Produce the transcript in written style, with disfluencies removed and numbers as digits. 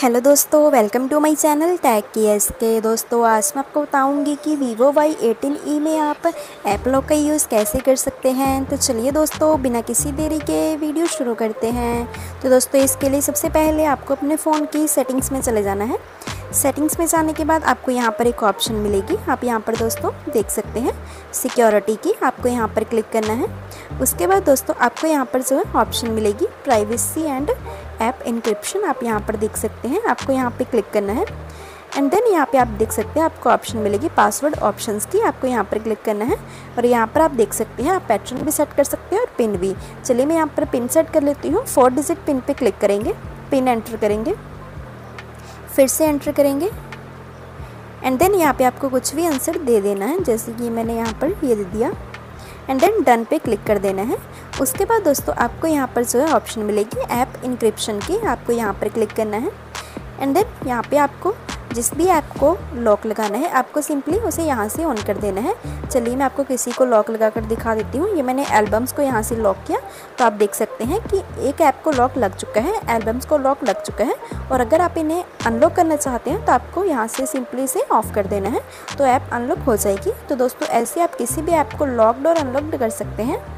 Hello दोस्तों, welcome to my channel tech GSK. दोस्तों आज मैं आपको बताऊंगी कि Vivo Y18e में आप ऐप लॉक का यूज़ कैसे कर सकते हैं। तो चलिए दोस्तों बिना किसी देरी के वीडियो शुरू करते हैं। तो दोस्तों इसके लिए सबसे पहले आपको अपने फ़ोन की सेटिंग्स में चले जाना है। सेटिंग्स में जाने के बाद आपको यहाँ पर एक ऑप्शन मिलेगी, आप यहाँ पर दोस्तों देख सकते हैं सिक्योरिटी की, आपको यहाँ पर क्लिक करना है। उसके बाद दोस्तों आपको यहाँ पर जो है ऑप्शन मिलेगी प्राइवेसी एंड ऐप इंक्रिप्शन, आप यहाँ पर देख सकते हैं, आपको यहाँ पे क्लिक करना है। एंड देन यहाँ पे आप देख सकते हैं आपको ऑप्शन मिलेगी पासवर्ड ऑप्शंस की, आपको यहाँ पर क्लिक करना है। और यहाँ पर आप देख सकते हैं आप पैटर्न भी सेट कर सकते हैं और पिन भी। चलिए मैं यहाँ पर पिन सेट कर लेती हूँ। 4 डिजिट पिन पे क्लिक करेंगे, पिन एंटर करेंगे, फिर से एंटर करेंगे। एंड देन यहाँ पे आपको कुछ भी आंसर दे देना है, जैसे कि मैंने यहाँ पर ये दे दिया। एंड देन डन पे क्लिक कर देना है। उसके बाद दोस्तों आपको यहाँ पर जो है ऑप्शन मिलेगी ऐप इंक्रिप्शन की, आपको यहाँ पर क्लिक करना है। एंड देन यहाँ पे आपको जिस भी ऐप को लॉक लगाना है आपको सिंपली उसे यहाँ से ऑन कर देना है। चलिए मैं आपको किसी को लॉक लगा कर दिखा देती हूँ। ये मैंने एल्बम्स को यहाँ से लॉक किया तो आप देख सकते हैं कि एक ऐप को लॉक लग चुका है, एल्बम्स को लॉक लग चुका है। और अगर आप इन्हें अनलॉक करना चाहते हैं तो आपको यहाँ से सिंपली इसे ऑफ़ कर देना है तो ऐप अनलॉक हो जाएगी। तो दोस्तों ऐसे आप किसी भी ऐप को लॉकड और अनलॉकड कर सकते हैं।